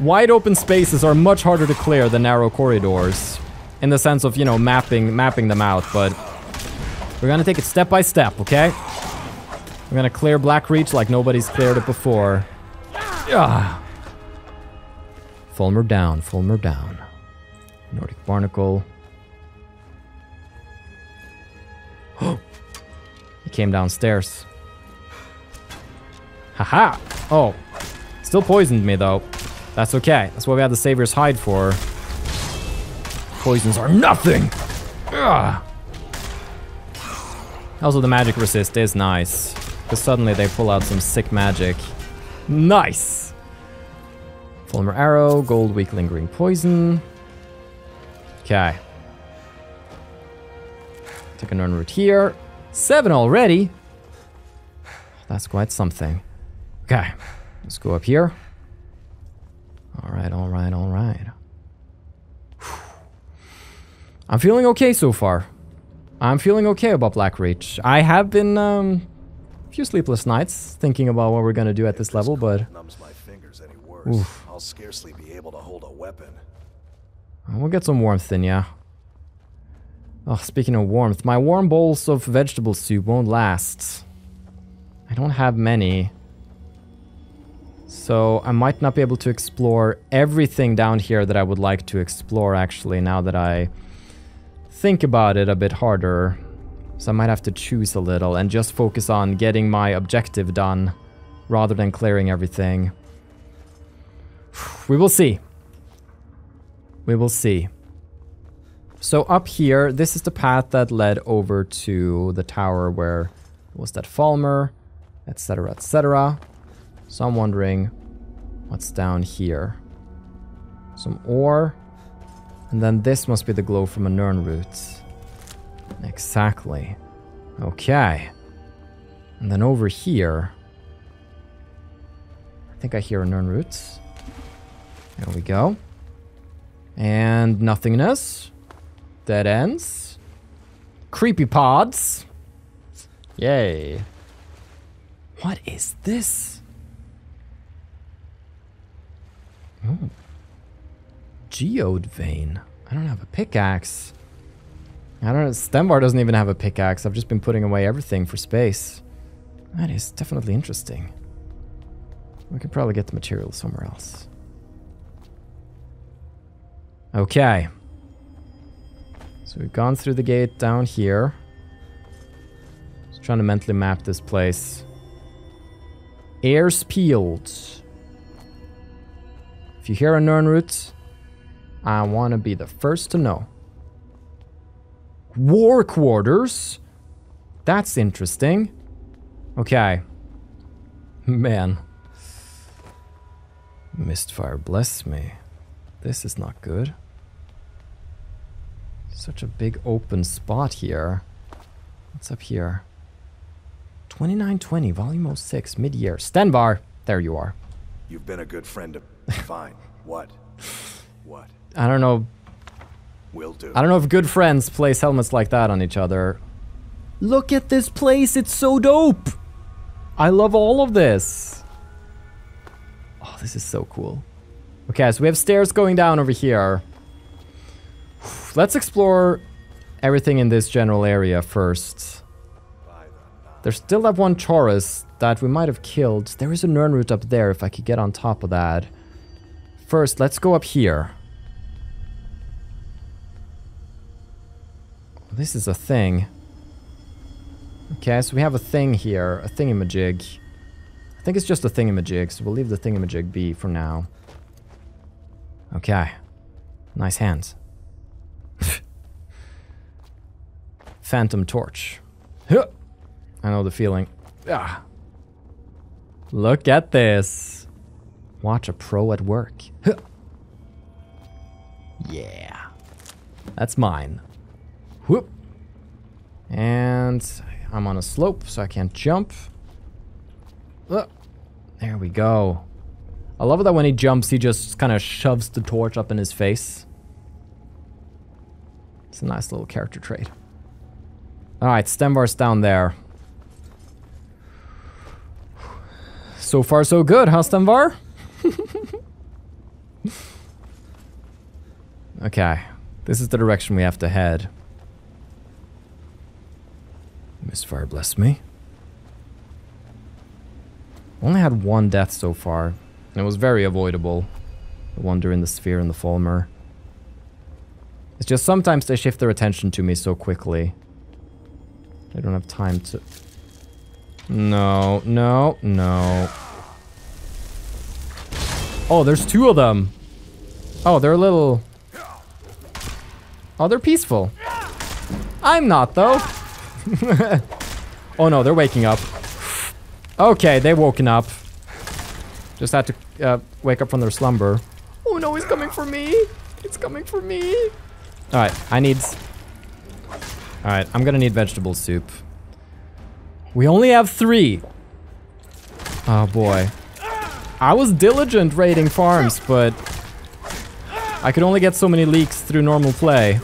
Wide open spaces are much harder to clear than narrow corridors. In the sense of, you know, mapping them out, but we're gonna take it step by step, okay? We're gonna clear Blackreach like nobody's cleared it before. Ah. Falmer down, Falmer down. Nordic Barnacle. Oh! He came downstairs. Haha! Oh. Still poisoned me, though. That's okay. That's what we had the Savior's Hide for. Poisons are nothing! Ugh. Also, the magic resist is nice. Because suddenly they pull out some sick magic. Nice! Falmer arrow, gold, weak, lingering poison. Okay. Take a Nirnroot here. 7 already! That's quite something. Okay. Let's go up here. Alright, alright, alright. I'm feeling okay so far. I'm feeling okay about Blackreach. I have been a few sleepless nights thinking about what we're gonna do at this level, but oof. I'll scarcely be able to hold a weapon. We'll get some warmth in, yeah. Oh, speaking of warmth, my warm bowls of vegetable soup won't last. I don't have many. So I might not be able to explore everything down here that I would like to explore, actually, now that I think about it a bit harder. So I might have to choose a little and just focus on getting my objective done rather than clearing everything. We will see. We will see. So up here, this is the path that led over to the tower where was that Falmer, etc, etc. So I'm wondering what's down here. Some ore. And then this must be the glow from a Nirnroot. Exactly. Okay. And then over here, I think I hear a Nirnroot. There we go. And nothingness. Dead ends. Creepy pods. Yay. What is this? Oh. Geode vein. I don't have a pickaxe. I don't know. Stenvar doesn't even have a pickaxe. I've just been putting away everything for space. That is definitely interesting. We could probably get the material somewhere else. Okay. So we've gone through the gate down here. Just trying to mentally map this place. Ears peeled. If you hear a Nirnroot, I want to be the first to know. War Quarters? That's interesting. Okay. Man. Mistfire, bless me. This is not good. Such a big open spot here. What's up here? 2920, volume 06, mid-year. Stenvar! There you are. You've been a good friend to... Fine. What? What? I don't know. Will do. I don't know if good friends place helmets like that on each other. Look at this place, it's so dope! I love all of this. Oh, this is so cool. Okay, so we have stairs going down over here. Let's explore everything in this general area first. There's still that one Chaurus that we might have killed. There is a Nirnroot up there if I could get on top of that. First, let's go up here. This is a thing. Okay, so we have a thing here, a thingamajig. I think it's just a thingamajig, so we'll leave the thingamajig be for now. Okay. Nice hands. Phantom torch. Huh. I know the feeling. Ah. Look at this. Watch a pro at work. Huh. Yeah. That's mine. Whoop. And I'm on a slope, so I can't jump. There we go. I love that when he jumps, he just kind of shoves the torch up in his face. It's a nice little character trait. Alright, Stenvar's down there. So far, so good, huh, Stenvar? Okay. This is the direction we have to head. Mistfire, bless me. Only had one death so far. It was very avoidable, the one during the sphere and the Falmer. It's just sometimes they shift their attention to me so quickly. I don't have time to... No, no, no. Oh, there's two of them. Oh, they're little... Oh, they're peaceful. I'm not, though. Oh, no, they're waking up. Okay, they've woken up. Just had to wake up from their slumber. Oh no, it's coming for me! It's coming for me! Alright, I need... Alright, I'm gonna need vegetable soup. We only have 3! Oh boy. I was diligent raiding farms, but... I could only get so many leaks through normal play.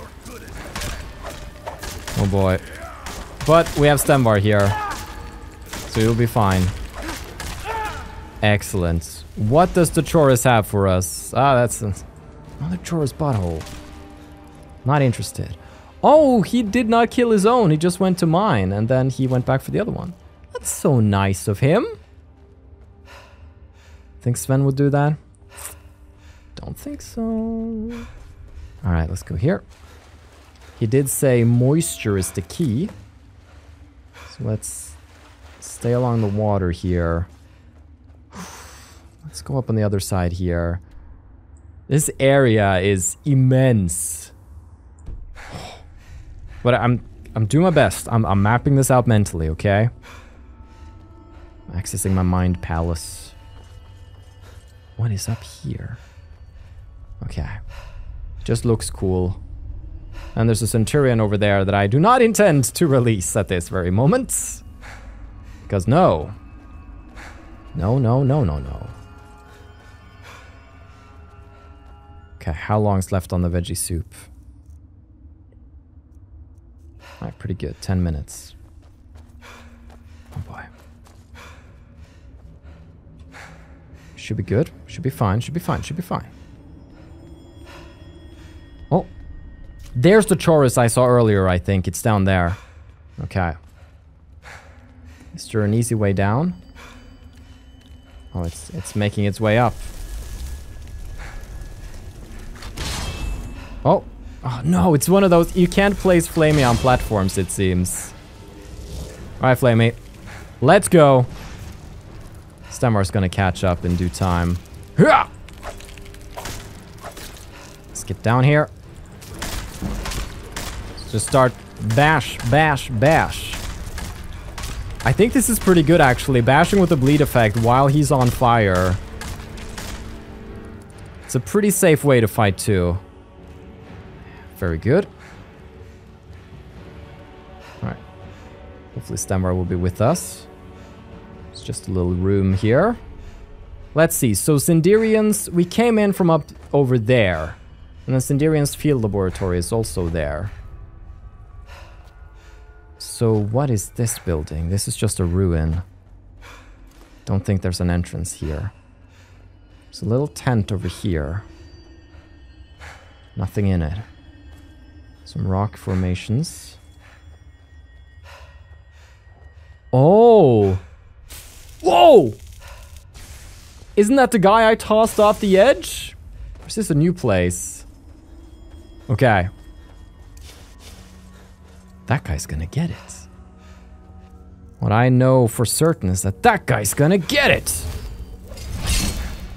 Oh boy. But we have Stenvar here, so you'll be fine. Excellent. What does the Chaurus have for us? Ah, that's another Chaurus butthole. Not interested. Oh, he did not kill his own. He just went to mine, and then he went back for the other one. That's so nice of him. Think Sven would do that? Don't think so. All right, let's go here. He did say moisture is the key. So let's stay along the water here. Let's go up on the other side here. This area is immense. But I'm doing my best. I'm mapping this out mentally, okay? Accessing my mind palace. What is up here? Okay. Just looks cool. And there's a Centurion over there that I do not intend to release at this very moment. Because no. No, no, no, no, no. Okay, how long's left on the veggie soup? Alright, pretty good. 10 minutes. Oh boy. Should be good. Should be fine. Should be fine. Should be fine. Oh. There's the Chaurus I saw earlier, I think. It's down there. Okay. Is there an easy way down? Oh, it's making its way up. Oh. Oh no, it's one of those. You can't place Flamey on platforms, it seems. Alright, Flamey. Let's go. Stenvar's gonna catch up in due time. Let's get down here. Let's just start bash, bash, bash. I think this is pretty good, actually. Bashing with the bleed effect while he's on fire. It's a pretty safe way to fight, too. Very good. Alright. Hopefully Stenvar will be with us. It's just a little room here. Let's see. So Sinderions, we came in from up over there. And then Sinderion's field laboratory is also there. So what is this building? This is just a ruin. Don't think there's an entrance here. There's a little tent over here. Nothing in it. Some rock formations. Oh! Whoa! Isn't that the guy I tossed off the edge? Or is this a new place? Okay. That guy's gonna get it. What I know for certain is that that guy's gonna get it!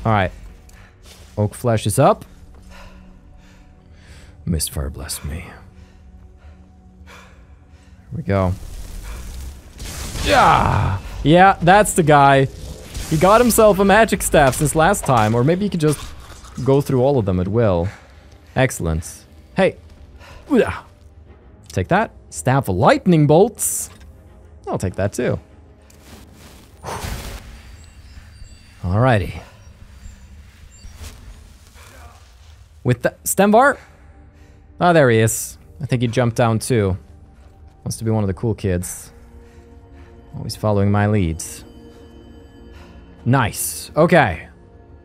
Alright. Oak flesh is up. Mistfire, bless me. Here we go. Yeah! Yeah, that's the guy. He got himself a magic staff since last time, or maybe he could just go through all of them at will. Excellent. Hey! Take that. Staff of lightning bolts! I'll take that too. Alrighty. With the Stenvar? Ah, there he is. I think he jumped down too. Wants to be one of the cool kids. Always following my leads. Nice. Okay.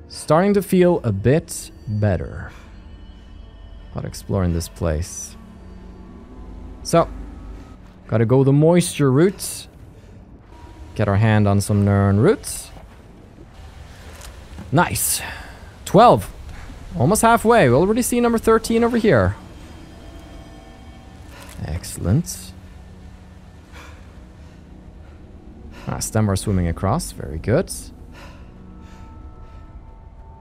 Starting to feel a bit better about exploring this place. So, gotta go the moisture route. Get our hand on some Nirnroot. Nice. 12. Almost halfway. We already see number 13 over here. Excellent. Ah, Stenvar swimming across. Very good.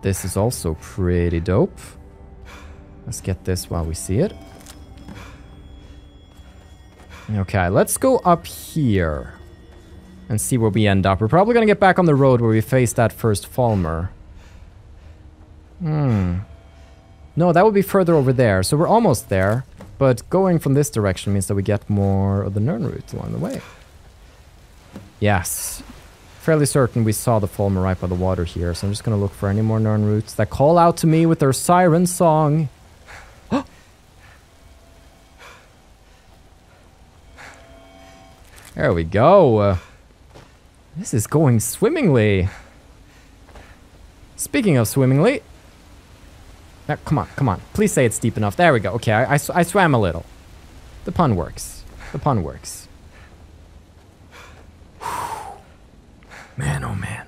This is also pretty dope. Let's get this while we see it. Okay, let's go up here and see where we end up. We're probably gonna get back on the road where we faced that first Falmer. Hmm. No, that would be further over there. So we're almost there. But going from this direction means that we get more of the Nirnroot along the way. Yes. Fairly certain we saw the Falmer right by the water here, so I'm just gonna look for any more Nirnroots that call out to me with their siren song. There we go. This is going swimmingly. Speaking of swimmingly... Now, come on, come on. Please say it's deep enough. There we go. Okay, I swam a little. The pun works. The pun works. Man, oh man.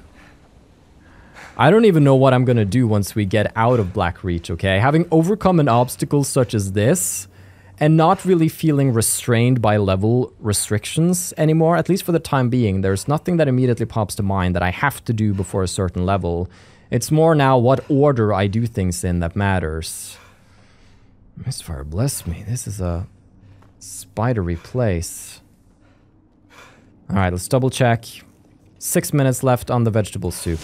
I don't even know what I'm gonna do once we get out of Blackreach, okay? Having overcome an obstacle such as this, and not really feeling restrained by level restrictions anymore, at least for the time being, there's nothing that immediately pops to mind that I have to do before a certain level. It's more now what order I do things in that matters. Mistfire, bless me, this is a spidery place. Alright, let's double check. 6 minutes left on the vegetable soup.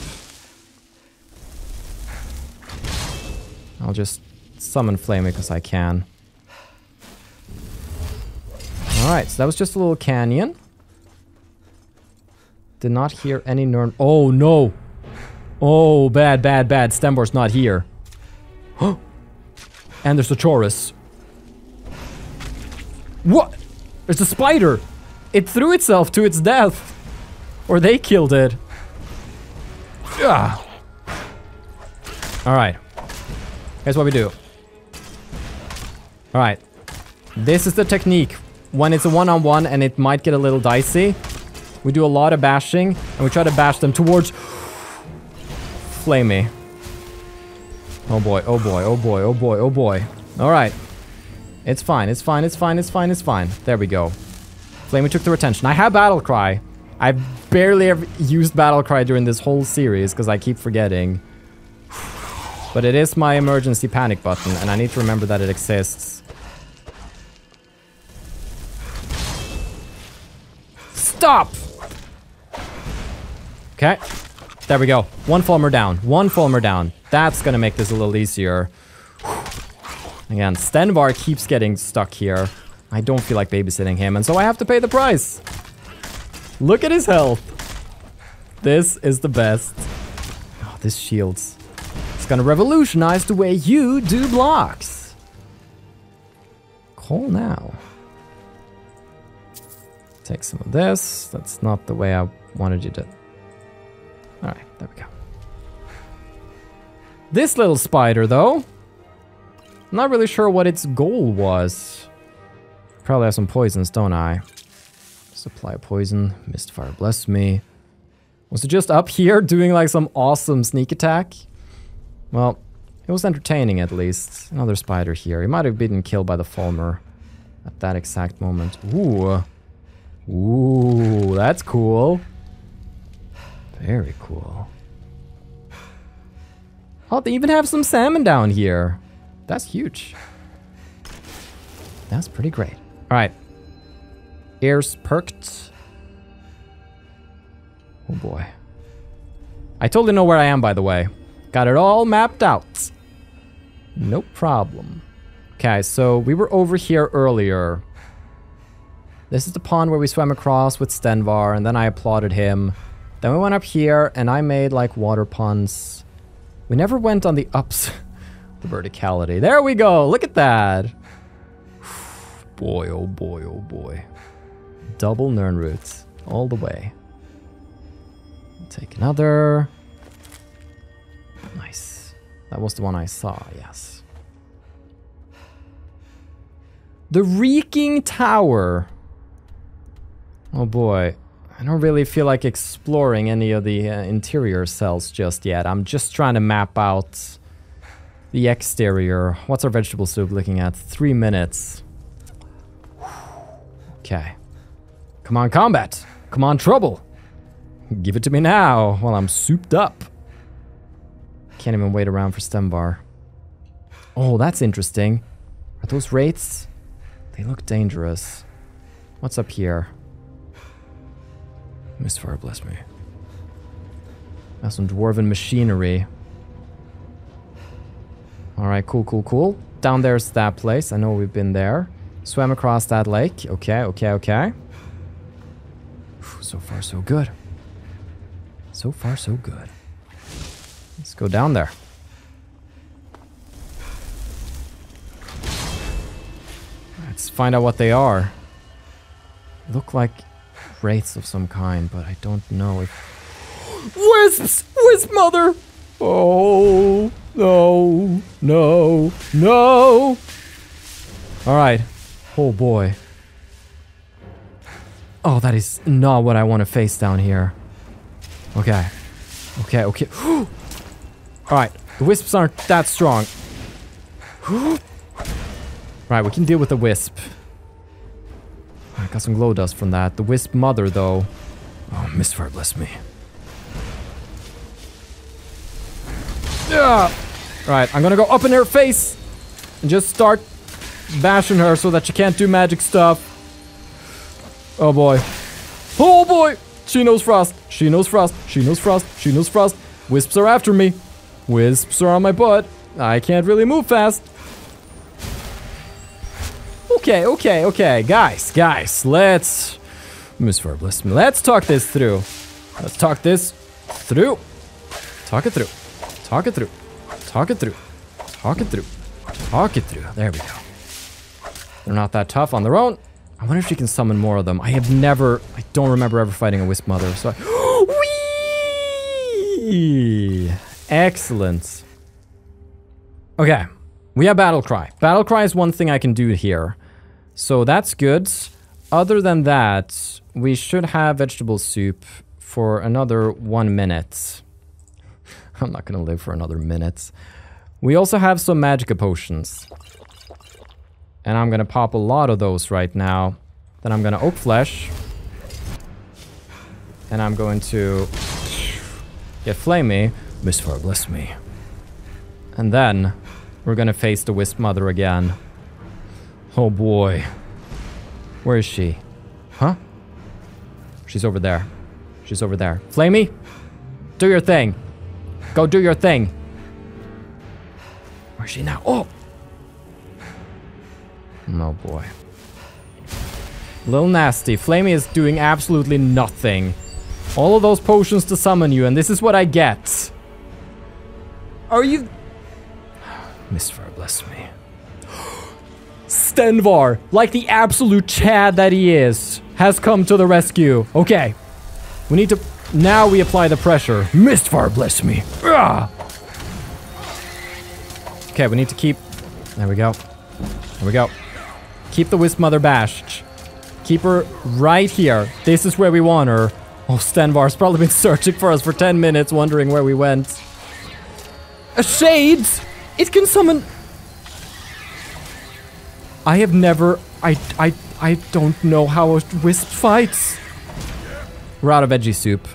I'll just summon Flamey because I can. Alright, so that was just a little canyon. Did not hear any Nirn. Oh no! Oh, bad, bad, bad. Stenvar's not here. And there's the Chaurus. What? There's a spider! It threw itself to its death! Or they killed it. Ah. Alright. Here's what we do. Alright. This is the technique. When it's a one-on-one and it might get a little dicey, we do a lot of bashing, and we try to bash them towards... Flamey. Oh boy, oh boy, oh boy, oh boy, oh boy. Alright. It's fine, it's fine, it's fine, it's fine, it's fine. There we go. Flamey took the retention. I have Battlecry. I barely ever used Battlecry during this whole series because I keep forgetting. But it is my emergency panic button, and I need to remember that it exists. Stop! Okay. There we go. One Falmer down. One Falmer down. That's gonna make this a little easier. Again, Stenvar keeps getting stuck here. I don't feel like babysitting him, and so I have to pay the price. Look at his health. This is the best. Oh, this shield's. It's gonna revolutionize the way you do blocks. Call now. Take some of this. That's not the way I wanted you to. Alright, there we go. This little spider, though. I'm not really sure what its goal was. Probably have some poisons, don't I? Supply poison, Mistfire, bless me. Was it just up here doing like some awesome sneak attack? Well, it was entertaining at least. Another spider here. He might have been killed by the Falmer at that exact moment. Ooh. Ooh, that's cool. Very cool. Oh, they even have some salmon down here. That's huge. That's pretty great. Alright. Ears perked. Oh boy. I totally know where I am, by the way. Got it all mapped out. No problem. Okay, so we were over here earlier. This is the pond where we swam across with Stenvar, and then I applauded him. Then we went up here, and I made, like, water ponds. We never went on the ups. The verticality. There we go! Look at that! Boy, oh boy, oh boy. Double Nirnroot, all the way. Take another. Nice. That was the one I saw, yes. The Reeking Tower. Oh boy. I don't really feel like exploring any of the interior cells just yet. I'm just trying to map out the exterior. What's our vegetable soup looking at? 3 minutes. Okay. Come on, combat! Come on, trouble! Give it to me now, while I'm souped up. Can't even wait around for Stenvar. Oh, that's interesting. Are those wraiths? They look dangerous. What's up here? Mistfire, bless me. That's some dwarven machinery. Alright, cool, cool, cool. Down there's that place. I know we've been there. Swam across that lake. Okay, okay, okay. So far, so good. So far, so good. Let's go down there. Let's find out what they are. Look like wraiths of some kind, but I don't know if... Wisps! Wisp Mother! Oh, no, no, no! Alright. Oh boy. Oh, that is not what I want to face down here. Okay. Okay, okay. Alright, the wisps aren't that strong. Right, we can deal with the wisp. I got some glow dust from that. The wisp mother, though. Oh, Mistfire, bless me. Yeah. Alright, I'm gonna go up in her face and just start bashing her so that she can't do magic stuff. Oh boy. Oh boy! She knows frost. She knows frost. She knows frost. She knows frost. Wisps are after me. Wisps are on my butt. I can't really move fast. Okay, okay, okay. Guys, guys, let's... Mistfire, bless me. Let's talk this through. Let's talk this through. Talk it through. Talk it through. Talk it through. Talk it through. Talk it through. There we go. They're not that tough on their own. I wonder if she can summon more of them. I have never... I don't remember ever fighting a Wisp Mother, so I... Whee! Excellent. Okay. We have Battle Cry. Battle Cry is one thing I can do here. So that's good. Other than that, we should have vegetable soup for another 1 minute. I'm not gonna live for another minute. We also have some Magicka Potions. And I'm gonna pop a lot of those right now. Then I'm gonna Oak Flesh. And I'm going to get Flamey. Mistfire, bless me. And then we're gonna face the Wisp Mother again. Oh boy. Where is she? Huh? She's over there. She's over there. Flamey! Do your thing! Go do your thing! Where's she now? Oh! Oh boy. Little nasty. Flamey is doing absolutely nothing. All of those potions to summon you, and this is what I get. Are you... Mistfire, bless me. Stenvar, like the absolute Chad that he is, has come to the rescue. Okay. We need to... Now we apply the pressure. Mistfire, bless me. Ugh. Okay, we need to keep... There we go. There we go. Keep the Wisp Mother bashed. Keep her right here. This is where we want her. Oh, Stenvar's probably been searching for us for 10 minutes, wondering where we went. A shade! It can summon... I have never... I don't know how a wisp fights. We're out of veggie soup.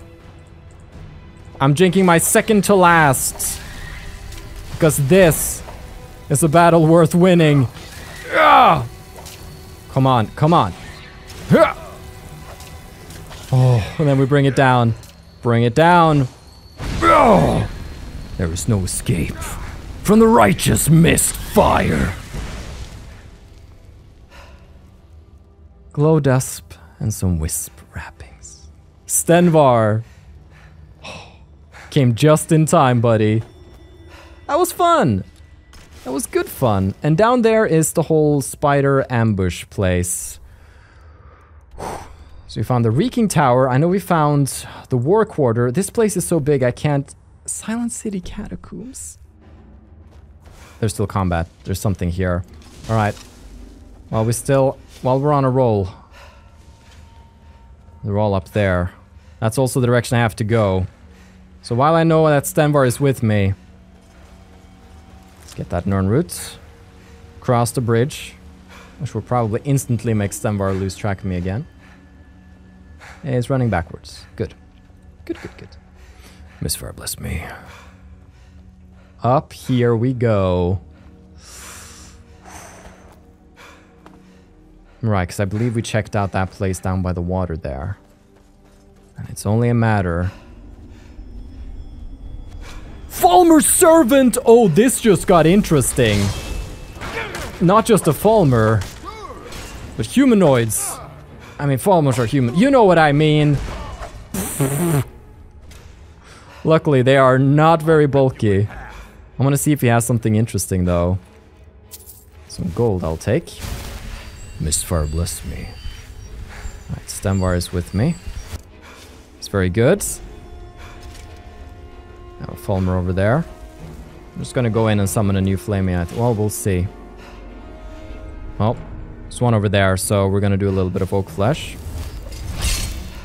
I'm drinking my second to last. Because this is a battle worth winning. Ugh! Come on, come on. Oh, and then we bring it down. Bring it down. Oh, there is no escape from the righteous Mistfire. Glow dust and some wisp wrappings. Stenvar. Oh, came just in time, buddy. That was fun. That was good fun. And down there is the whole spider ambush place. So we found the Reeking Tower. I know we found the War Quarter. This place is so big I can't... Silent City Catacombs? There's still combat. There's something here. Alright. While we're on a roll. They're all up there. That's also the direction I have to go. So while I know that Stenvar is with me... Get that Nirnroot. Cross the bridge, which will probably instantly make Stenvar lose track of me again. And it's running backwards. Good. Good, good, good. Mistfire, bless me. Up here we go. Right, because I believe we checked out that place down by the water there. And it's only a matter... Falmer Servant! Oh, this just got interesting. Not just a Falmer, but humanoids. I mean, Falmers are human. You know what I mean. Luckily, they are not very bulky. I want to see if he has something interesting, though. Some gold I'll take. Mistfire, bless me. Alright, Stenvar is with me. It's very good. Now Falmer over there. I'm just gonna go in and summon a new Flamey. Well, we'll see. Well, there's one over there, so we're gonna do a little bit of oak flesh.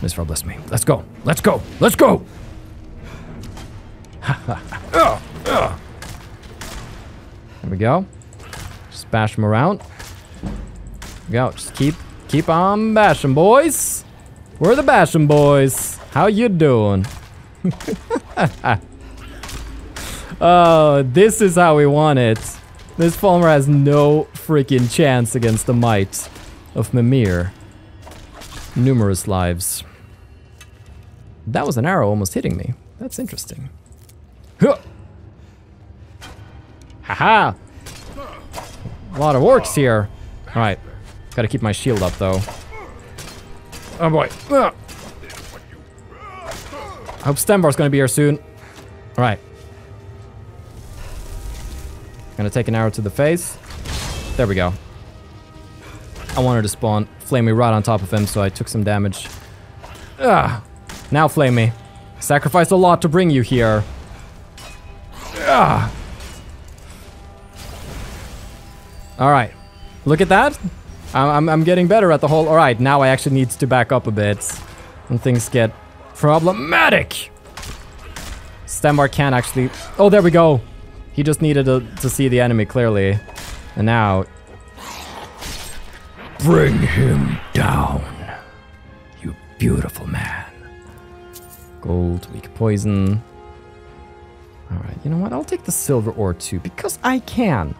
Mistfire, bless me. Let's go! Let's go! Let's go! There we go. Just bash them around. There we go. Just keep on bashing, boys. We're the bashing boys. How you doing? Oh, this is how we want it. This Falmer has no freaking chance against the might of Mimir. Numerous lives. That was an arrow almost hitting me. That's interesting. Huh. Haha! A lot of orcs here. Alright. Gotta keep my shield up, though. Oh boy. I hope Stenvar's gonna be here soon. Alright. Gonna take an arrow to the face. There we go. I wanted to spawn Flamey right on top of him, so I took some damage. Ugh. Now Flamey. Sacrificed a lot to bring you here. Ugh. Alright. Look at that. I'm getting better at the whole... Alright, now I actually need to back up a bit. And things get problematic. Stenvar can actually... Oh, there we go. He just needed to see the enemy clearly. And now... Bring him down, you beautiful man. Gold, weak poison. Alright, you know what? I'll take the silver ore too, because I can.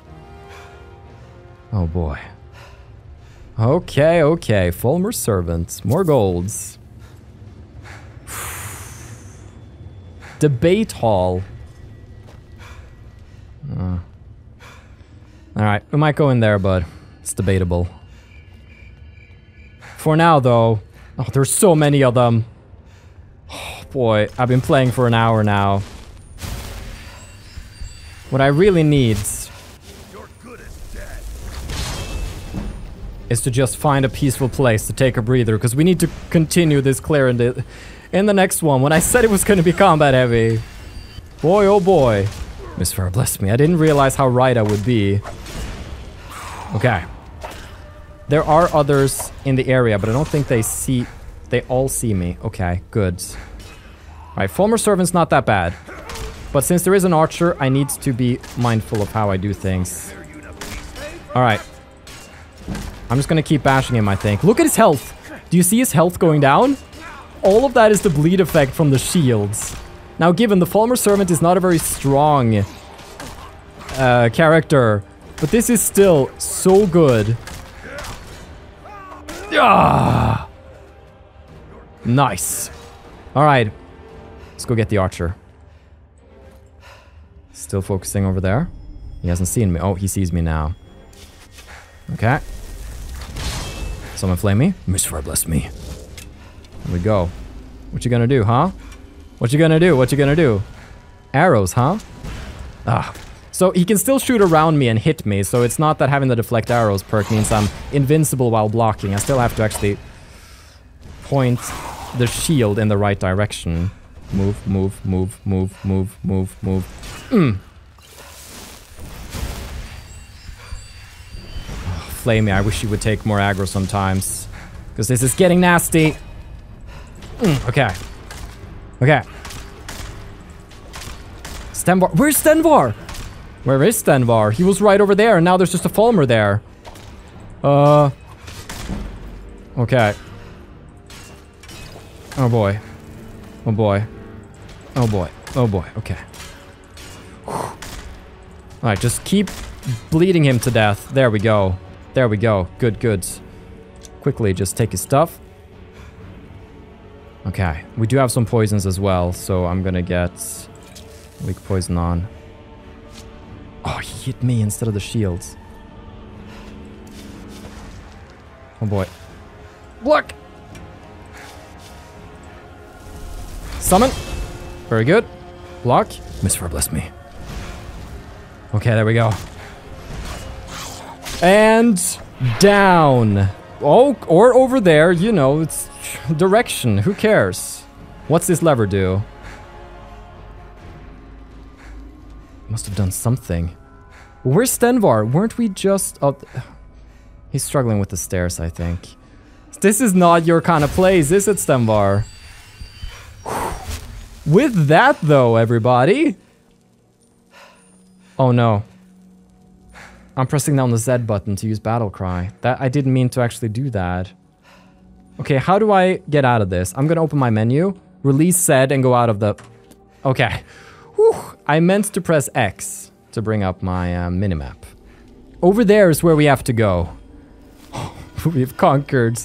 Oh boy. Okay, okay. Falmer Servant. More golds. Debate Hall. Alright, we might go in there, but it's debatable. For now, though... Oh, there's so many of them. Oh, boy. I've been playing for an hour now. What I really need... is to just find a peaceful place to take a breather, because we need to continue this clear in the next one, when I said it was going to be combat heavy. Boy, oh boy. Mistfire, bless me. I didn't realize how right I would be. Okay. There are others in the area, but I don't think they see... They all see me. Okay, good. Alright, Falmer Servant's not that bad. But since there is an archer, I need to be mindful of how I do things. Alright. I'm just gonna keep bashing him, I think. Look at his health! Do you see his health going down? All of that is the bleed effect from the shields. Now, given the Falmer Servant is not a very strong... character. But this is still so good. Ah! Nice. Alright. Let's go get the archer. Still focusing over there. He hasn't seen me. Oh, he sees me now. Okay. Someone flame me. Mistfire, bless me. Here we go. What you gonna do, huh? What you gonna do? What you gonna do? Arrows, huh? Ah. So he can still shoot around me and hit me, so it's not that having the deflect arrows perk means I'm invincible while blocking. I still have to actually point the shield in the right direction. Move, move, move, move, move, move, move. Oh, Flamey, I wish you would take more aggro sometimes. Because this is getting nasty. Okay. Okay. Stenvar. Where's Stenvar? Where is Stenvar? He was right over there, and now there's just a Falmer there. Okay. Oh boy. Oh boy. Oh boy. Oh boy. Okay. Alright, just keep bleeding him to death. There we go. There we go. Good, good. Quickly, just take his stuff. Okay. We do have some poisons as well, so I'm gonna get weak poison on. Oh, he hit me instead of the shields. Oh boy. Look! Summon. Very good. Block. Mistfire, bless me. Okay, there we go. And down. Oh, or over there, you know, it's direction, who cares? What's this lever do? Must have done something. Where's Stenvar? Weren't we just up... He's struggling with the stairs, I think. This is not your kind of place, is it, Stenvar? With that, though, everybody... Oh no. I'm pressing down the Z button to use battle cry. That I didn't mean to actually do that. Okay, how do I get out of this? I'm gonna open my menu, release Z, and go out of the... Okay. Whew. I meant to press X to bring up my minimap. Over there is where we have to go. We've conquered.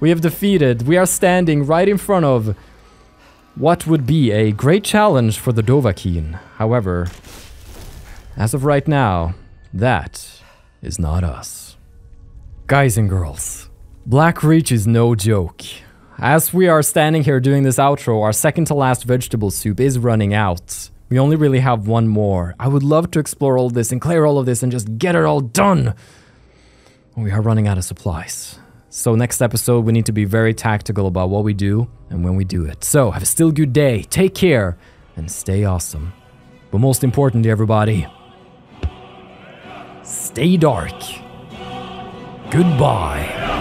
We have defeated. We are standing right in front of what would be a great challenge for the Dovahkiin. However, as of right now, that is not us. Guys and girls, Blackreach is no joke. As we are standing here doing this outro, our second to last vegetable soup is running out. We only really have one more. I would love to explore all this and clear all of this and just get it all done. We are running out of supplies. So next episode, we need to be very tactical about what we do and when we do it. So have a still good day, take care, and stay awesome. But most importantly, everybody, stay dark. Goodbye.